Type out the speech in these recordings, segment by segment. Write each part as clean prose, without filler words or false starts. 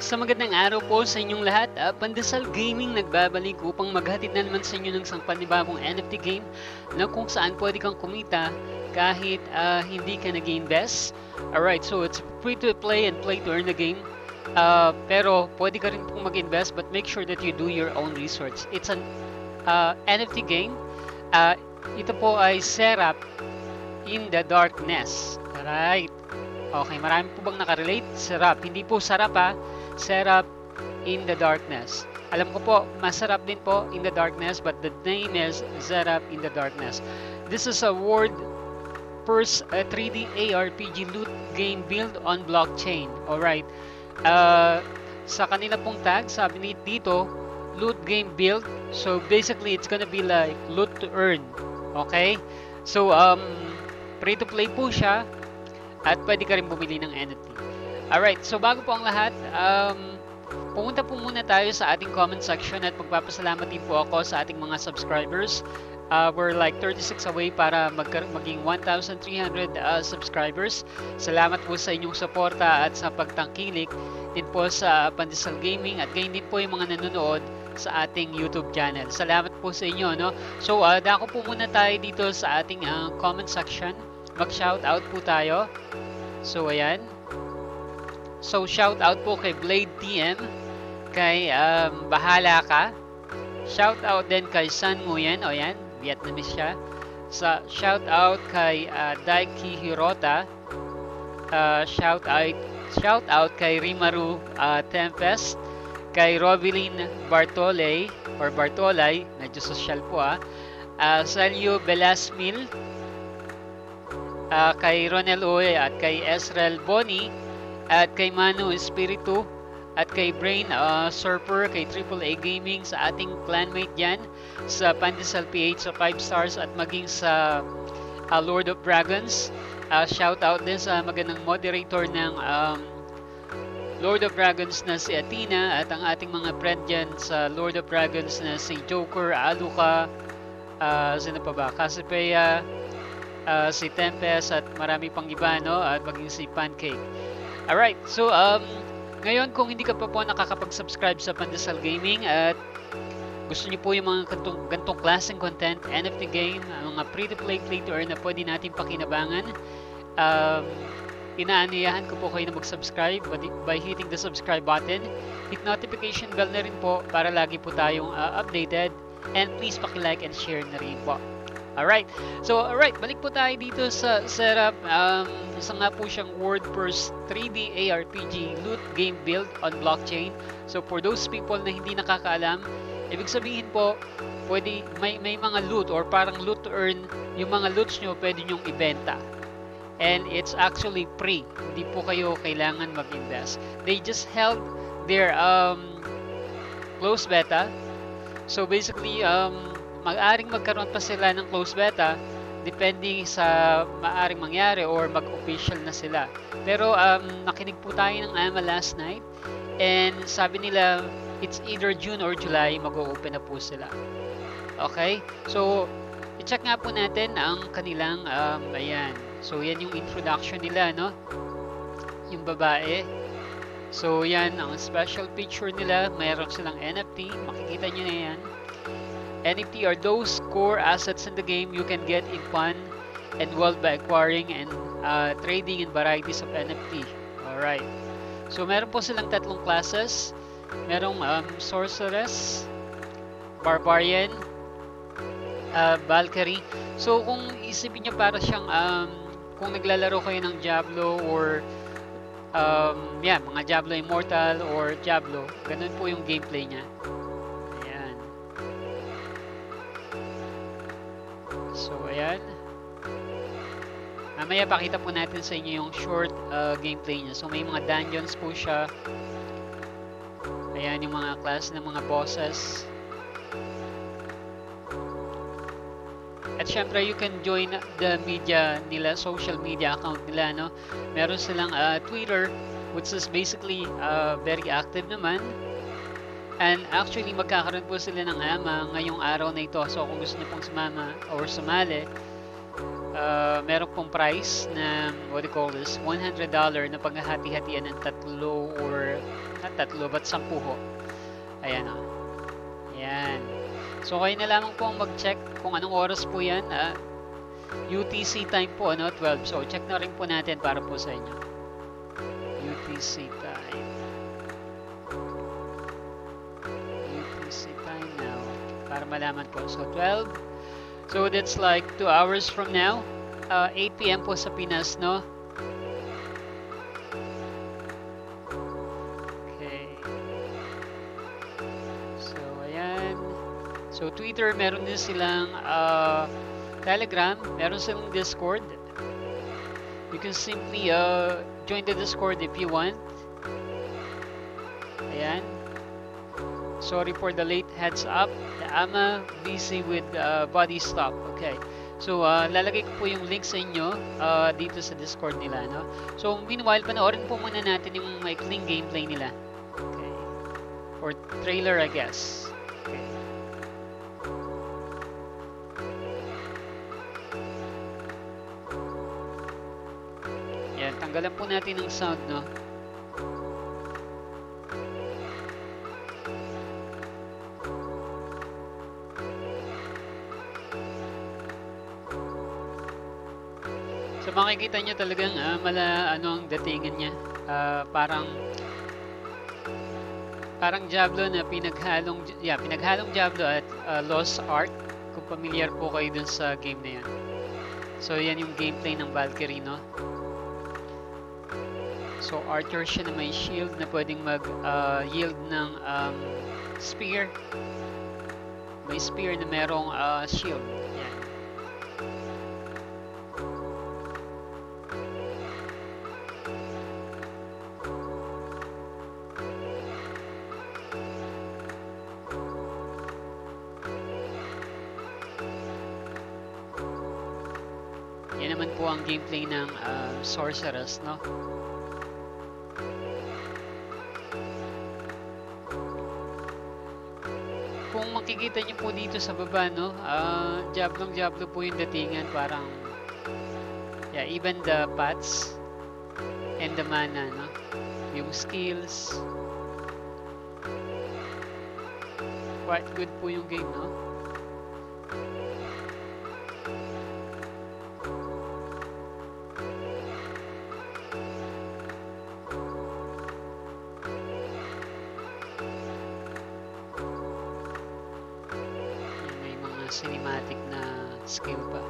Sa magandang araw po sa inyong lahat, Pandesal Gaming nagbabalik upang maghatid na naman sa inyo ng isang panibagong NFT game na kung saan pwede kang kumita kahit hindi ka nag-invest. Alright, so it's free to play and play to earn the game. Pero pwede ka rin pong mag-invest, but make sure that you do your own research. It's an NFT game. Ito po ay Seraph in the Darkness. Alright. Okay, marami po bang nakarelate? Seraph. Hindi po sarap ha. Seraph in the Darkness. Alam ko po, masarap din po in the darkness, but the name is Seraph in the Darkness. This is a world-first 3D ARPG loot game built on blockchain. Alright. Sa kanila pong tag, sabi nito dito, loot game built. So basically, it's gonna be like loot to earn. Okay? So, free-to-play po siya. At pwede ka rin bumili ng NFT. Alright, so bago po ang lahat, pumunta po muna tayo sa ating comment section at magpapasalamat din po ako sa ating mga subscribers. We're like 36 away para maging 1,300 subscribers. Salamat po sa inyong suporta at sa pagtangkilik din po sa Pandesal Gaming at ganyan din po yung mga nanonood sa ating YouTube channel. Salamat po sa inyo, no? So, dako po muna tayo dito sa ating comment section. Mag-shoutout po tayo. So, ayan. So, shoutout po kay Blade TM. Kay Bahala Ka. Shoutout din kay San Nguyen. O, ayan. Vietnamese siya. So, shoutout kay Daiki Hirota. Shoutout kay Rimaru Tempest. Kay Robeline Bartoley. Or Bartolay. Medyo social po, ah. Selju Velasmil. Kay Ronald Oe at kay Israel Boni at kay Manu Espiritu at kay Brain Surfer, kay AAA Gaming, sa ating clanmate dyan sa Pandis LP sa 5 stars at maging sa Lord of Dragons. Shoutout din sa magandang moderator ng Lord of Dragons na si Athena at ang ating mga friend dyan sa Lord of Dragons na si Joker, Aluka, sino pa ba? Kasipea, si Tempes at marami pang iba, no? At maging si Pancake. Alright, so ngayon kung hindi ka pa po nakakapag-subscribe sa Pandesal Gaming at gusto niyo po yung mga gantong klaseng content, NFT game, mga free-to-play, play-to-earn na pwede natin pakinabangan, inaanayahan ko po kayo na mag-subscribe by hitting the subscribe button. Hit notification bell na rin po para lagi po tayong updated, and please paki-like and share na rin po. Alright, so alright, balik po tayo dito sa Seraph. Isa nga po siyang world-first 3D ARPG loot game built on blockchain. So for those people na hindi nakakaalam, ibig sabihin po, pwede, may mga loot or parang loot to earn, yung mga loots nyo pwede nyong ibenta. And it's actually free, hindi po kayo kailangan mag-invest. They just held their closed beta. So basically, mag-aaring magkaroon pa sila ng closed beta depending sa maaring mangyari or mag-official na sila. Pero nakinig po tayo ng AMA last night and sabi nila it's either June or July mag-open na po sila. Okay? So, i-check nga po natin ang kanilang ayan. So, yan yung introduction nila, no? Yung babae. So, yan ang special picture nila. Mayroon silang NFT. Makikita nyo na yan. NFT are those core assets in the game you can get in fun and wealth by acquiring and trading in varieties of NFT. Alright. So, meron po silang tatlong classes. Merong Sorceress, Barbarian, Valkyrie. So, kung isipin nyo para siyang kung naglalaro kayo ng Diablo or mga Diablo Immortal or Diablo, ganun po yung gameplay niya. So, ayan. Mamaya pakita po natin sa inyo yung short gameplay niya. So, may mga dungeons po siya. Ayan yung mga class ng mga bosses. At syempre, you can join the media nila, social media account nila, no? Meron silang Twitter, which is basically very active naman. And actually, magkakaroon po sila ng AMA ngayong araw na ito. So, kung gusto niyo pong sumama or sumali, meron pong price na, what do you call this, $100 na paghahati-hatian ng tatlo or not tatlo, but 10 ho. Ayan o. Ayan. So kayo na lamang po ang mag-check kung anong oras po yan. UTC time po, ano, 12. So check na rin po natin para po sa inyo. UTC time. UTC time now. Para malaman po. So 12. So that's like 2 hours from now, 8 PM po sa Pinas, no? Okay. So ayan. So Twitter, meron din silang Telegram, meron silang Discord. You can simply join the Discord if you want. Ayan. Sorry for the late heads up. I'm busy with Bodystop. Okay. So, lalagay ko po yung link sa inyo dito sa Discord nila, no? So, meanwhile, panoorin po muna natin yung maikling gameplay nila. Okay. Or trailer, I guess. Okay. Yan, tanggalan po natin ng sound, no? Makikita nyo talagang mala ano ang datingan niya, parang Diablo na pinaghalong, yeah, pinaghalong Diablo at Lost Ark, kung familiar po kayo dun sa game na yun. So yan yung gameplay ng Valkyrie, no? So archer siya na may shield na pwedeng mag yield ng spear, may spear na merong shield. Yan. Ang gameplay ng sorceress, no? Kung makikita niyo po dito sa baba, no, jablong-jablo po yung datingan, parang yeah, even the paths and the mana, no? Yung skills. Quite good po yung game, no? Cinematic na skill pa.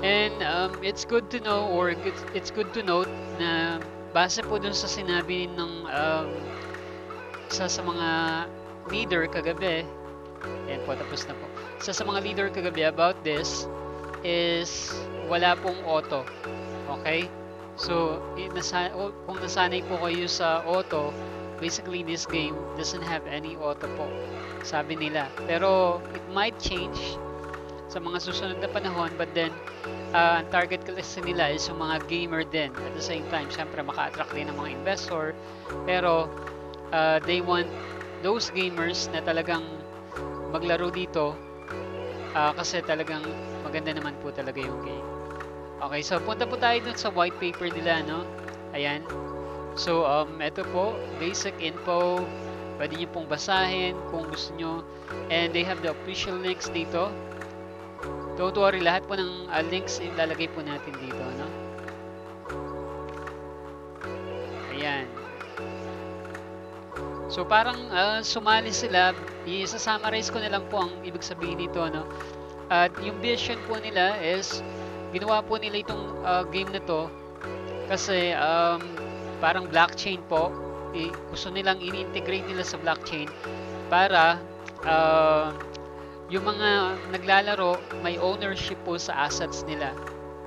And it's good to know, or it's good to note na base po dun sa sinabi ng isa sa mga leader kagabi, ayan po, tapos na po. Isa sa mga leader kagabi about this is wala pong auto. Okay? So, kung nasanay po kayo sa auto, basically this game doesn't have any auto po, sabi nila. Pero, it might change sa mga susunod na panahon, but then, ang target kasi nila is yung mga gamer din. At the same time, syempre, maka-attract din ng mga investor. Pero, they want those gamers na talagang maglaro dito kasi talagang maganda naman po talaga yung game. Okay, so punta po tayo dun sa white paper nila, no? Ayan. So, ito po, basic info. Pwede nyo pong basahin kung gusto nyo. And they have the official links dito. Totoo, lahat po ng links ilalagay po natin dito, no? Ayan. So, parang sumali sila. I-summarize ko na lang po ang ibig sabihin nito, no? At yung vision po nila is ginawa po nila itong game na to kasi parang blockchain po, gusto nilang in-integrate nila sa blockchain para yung mga naglalaro may ownership po sa assets nila.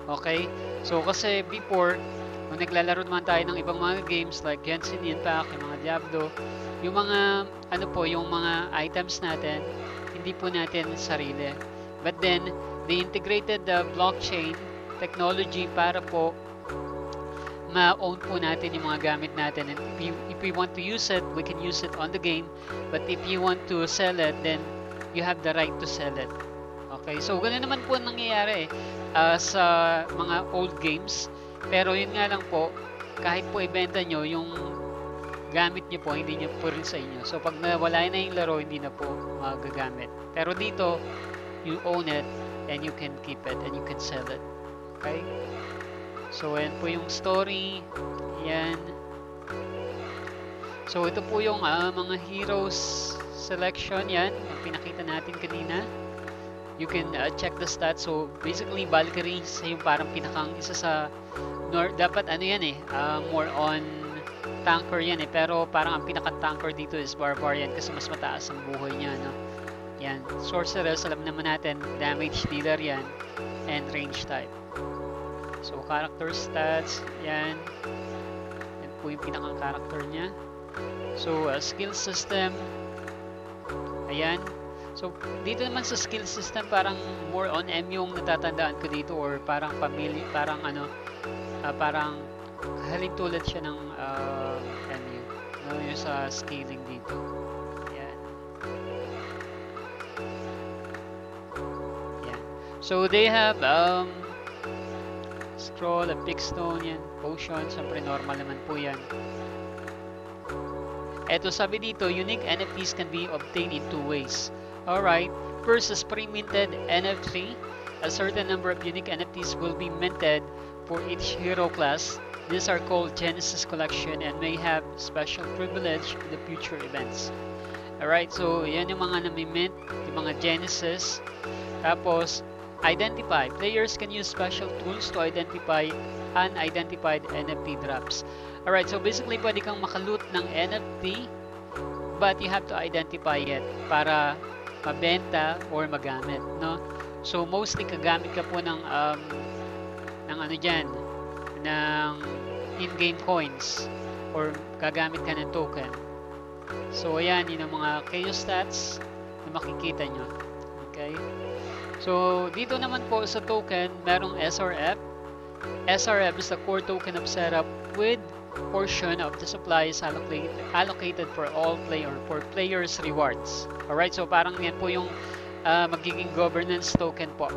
Okay? So kasi before, nung naglalaro naman tayo ng ibang mga games like Genshin Impact, yung mga Diablo, yung mga ano po, yung mga items natin, hindi po natin sarili. But then, they integrated the blockchain technology para po ma-own po natin yung mga gamit natin. And if we want to use it, we can use it on the game. But if you want to sell it, then you have the right to sell it. Okay, so ganun naman po ang nangyayari sa mga old games. Pero yun nga lang po, kahit po ibenta nyo, yung gamit nyo po, hindi nyo po rin sa inyo. So pag nawala na yung laro, hindi na po magagamit. Pero dito, you own it and you can keep it and you can sell it. Okay? So ayan po yung story. Ayan. So ito po yung mga heroes selection. Ayan, ang pinakita natin kanina. You can check the stats. So basically Valkyrie yung parang pinakang isa sa dapat ano yan eh, more on tanker yan eh, pero parang ang pinaka tanker dito is Barbarian kasi mas mataas ang buhay niya, no? Yan, Sorceress, alam naman natin, damage dealer yan, and range type. So character stats, yan, yan po yung pinakang character niya. So skill system, ayan. So, dito naman sa skill system, parang more on M yung natatandaan ko dito, or parang pamilya, parang ano, parang halintulad siya ng MU, no? Yung sa scaling dito. Ayan. Ayan. So, they have scroll, a pick stone, yan, potion, siyempre normal naman po yan. Eto, sabi dito, unique NFTs can be obtained in two ways. Alright, first is pre-minted NFT. A certain number of unique NFTs will be minted for each hero class. These are called Genesis Collection and may have special privilege in the future events. Alright, so yan yung mga nami-mint, yung mga Genesis. Tapos, identify. Players can use special tools to identify unidentified NFT drops. Alright, so basically pwede kang makaloot ng NFT but you have to identify it para mabenta or magamit, no? So mostly kagamit ka po ng ano diyan, ng in-game coins or kagamit ka ng token. So ayan, yun ang mga chaos stats na makikita nyo. Okay? So dito naman po sa token, merong SRF. SRF is the core token of Seraph with portion of the supplies allocated for all players rewards. Alright, so parang yan po yung magiging governance token po.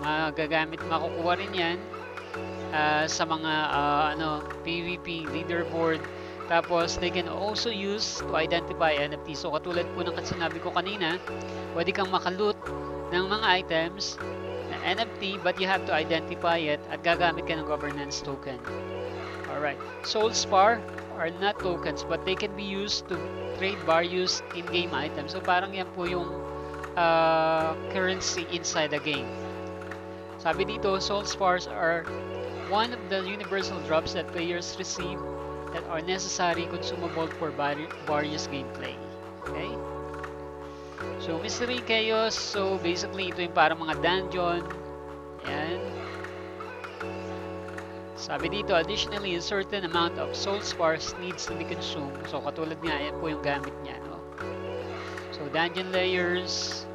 Magagamit, makukuha rin yan sa mga PVP leaderboard. Tapos they can also use to identify NFT. So katulad po ng sinabi ko kanina, pwede kang makaloot ng mga items na NFT but you have to identify it at gagamit ka ng governance token. Alright, Soul Spar are not tokens but they can be used to trade various in-game items. So parang yan po yung currency inside the game. Sabi dito, Soul Spars are one of the universal drops that players receive that are necessary consumable for various gameplay. Okay? So Mystery Chaos, so basically ito yung parang mga dungeon. Ayan. Sabi dito, additionally, a certain amount of soul spars needs to be consumed. So, katulad nga, yan po yung gamit niya, no? So, dungeon layers.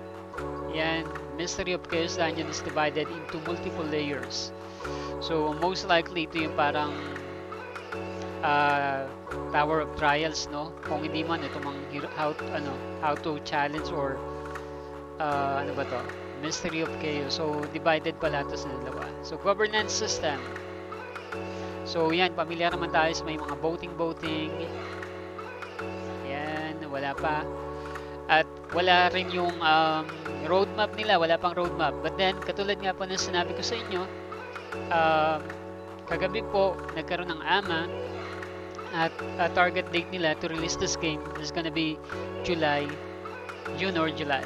Yan. Mystery of Chaos Dungeon is divided into multiple layers. So, most likely, ito yung parang Tower of Trials, no? Kung hindi man, ito mga how to challenge or ano ba to? Mystery of Chaos. So, divided pala ito sa dalawa. So, governance system. So yan, pamilyar naman tayo sa may mga voting. Yan, wala pa. At wala rin yung roadmap nila, wala pang roadmap. But then, katulad nga po na sinabi ko sa inyo, kagabi po, nagkaroon ng AMA at target date nila to release this game is gonna be June or July.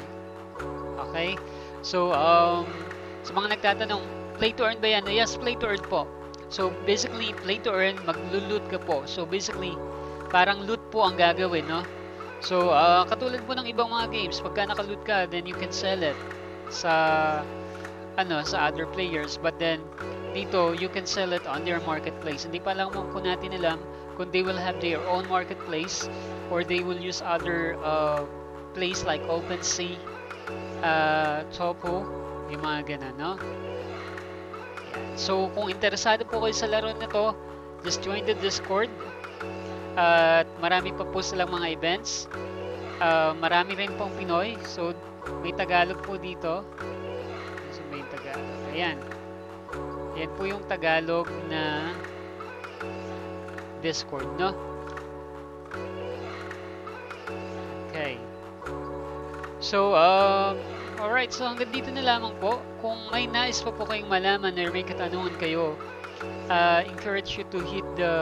Okay? So, sa mga nagtatanong, play to earn ba yan? Yes, play to earn po. So basically, play to earn, mag-loot ka po. So basically, parang loot po ang gagawin, no? So katulad po ng ibang mga games, pagka naka-loot ka, then you can sell it sa sa other players. But then dito, you can sell it on their marketplace. Hindi pa lang po natin alam kung they will have their own marketplace or they will use other place like OpenSea, Topo, yung mga ganun, no? So, kung interesado po kayo sa laro na to, Just join the Discord. At marami pa po silang mga events. Marami rin pong Pinoy. So, may Tagalog po dito. So, may Tagalog. Ayan. Ayan po yung Tagalog na Discord, no? Okay. So, alright. So, hanggang dito na lamang po. Kung may nais pa po kayong malaman or may katanungan kayo, encourage you to hit the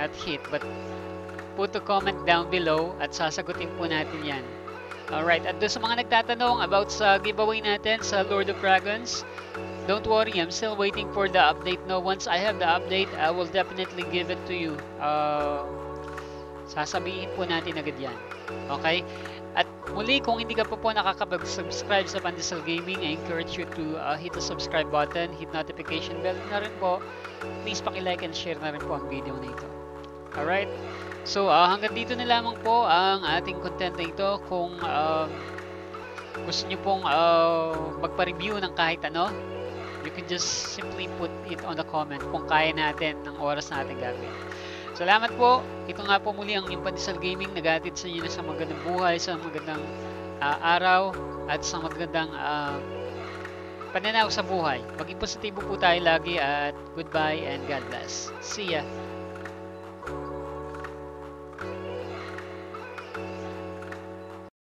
not hit but put a comment down below at sasagutin po natin yan. Alright, at doon sa mga nagtatanong about sa giveaway natin sa Lord of Dragons, don't worry, I'm still waiting for the update. No, once I have the update, I will definitely give it to you. Sasabihin po natin agad yan. Okay? At muli, kung hindi ka pa po nakakapag-subscribe sa Pandesal Gaming, I encourage you to hit the subscribe button, hit notification bell na rin po. Please pakilike and share na rin po ang video na ito. Alright? So, hanggang dito na lamang po ang ating content na ito. Kung gusto nyo pong magpa-review ng kahit ano, you can just simply put it on the comment kung kaya natin ng oras natin gagawin. Salamat po. Ito nga po muli ang Pandesal Gaming. Naghatid sa inyo na sa magandang buhay, sa magandang araw, at sa magandang pananaw sa buhay. Maging positibo po tayo lagi at goodbye and God bless. See ya!